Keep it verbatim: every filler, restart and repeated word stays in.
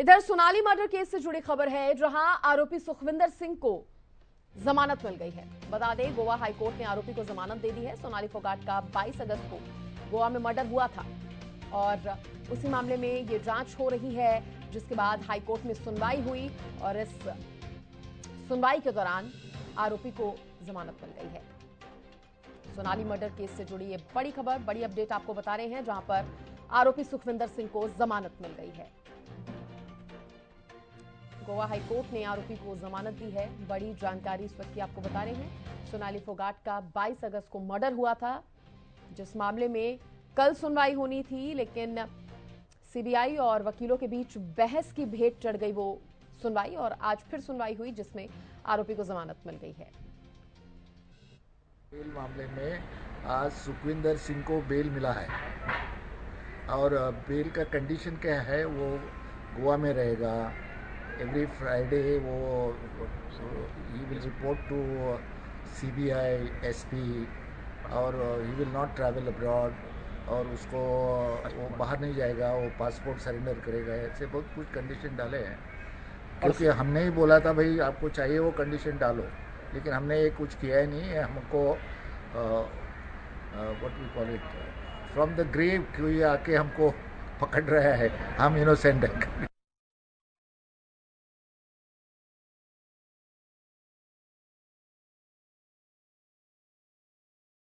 इधर Sonali murder case से जुड़ी खबर है, जहां आरोपी सुखविंदर सिंह को जमानत मिल गई है। बता दें, गोवा हाई कोर्ट ने आरोपी को जमानत दे दी है। सोनाली फोगाट का बाईस अगस्त को गोवा में मर्डर हुआ था और उसी मामले में ये जांच हो रही है, जिसके बाद हाई कोर्ट में सुनवाई हुई और इस सुनवाई के दौरान आरोपी को जमानत मिल गई है। सोनाली मर्डर केस से जुड़ी ये बड़ी खबर, बड़ी अपडेट आपको बता रहे हैं, जहां पर आरोपी सुखविंदर सिंह को जमानत मिल गई है। गोवा हाई कोर्ट ने आरोपी को जमानत दी है। बड़ी जानकारी इस वक्त की आपको बता रहे हैं। सोनाली फोगाट का बाईस अगस्त को मर्डर हुआ था, जिस मामले में कल सुनवाई होनी थी, लेकिन सीबीआई और वकीलों के बीच बहस की भेंट चढ़ गई वो सुनवाई, और आज फिर सुनवाई हुई जिसमें आरोपी को जमानत मिल गई है। बेल मामले में आज सुखविंदर सिंह को बेल मिला है और बेल का कंडीशन क्या है, वो गोवा में रहेगा। एवरी फ्राइडे वो he will report to CBI SP और he will not travel abroad, और उसको वो बाहर नहीं जाएगा, वो पासपोर्ट सरेंडर करेगा। ऐसे बहुत कुछ कंडीशन डाले हैं, क्योंकि हमने ही बोला था भाई आपको चाहिए वो कंडीशन डालो, लेकिन हमने ये कुछ किया ही नहीं। हमको what we call it from the grave, क्यों ये आके हमको पकड़ रहा है, हम इनोसेंट हैं।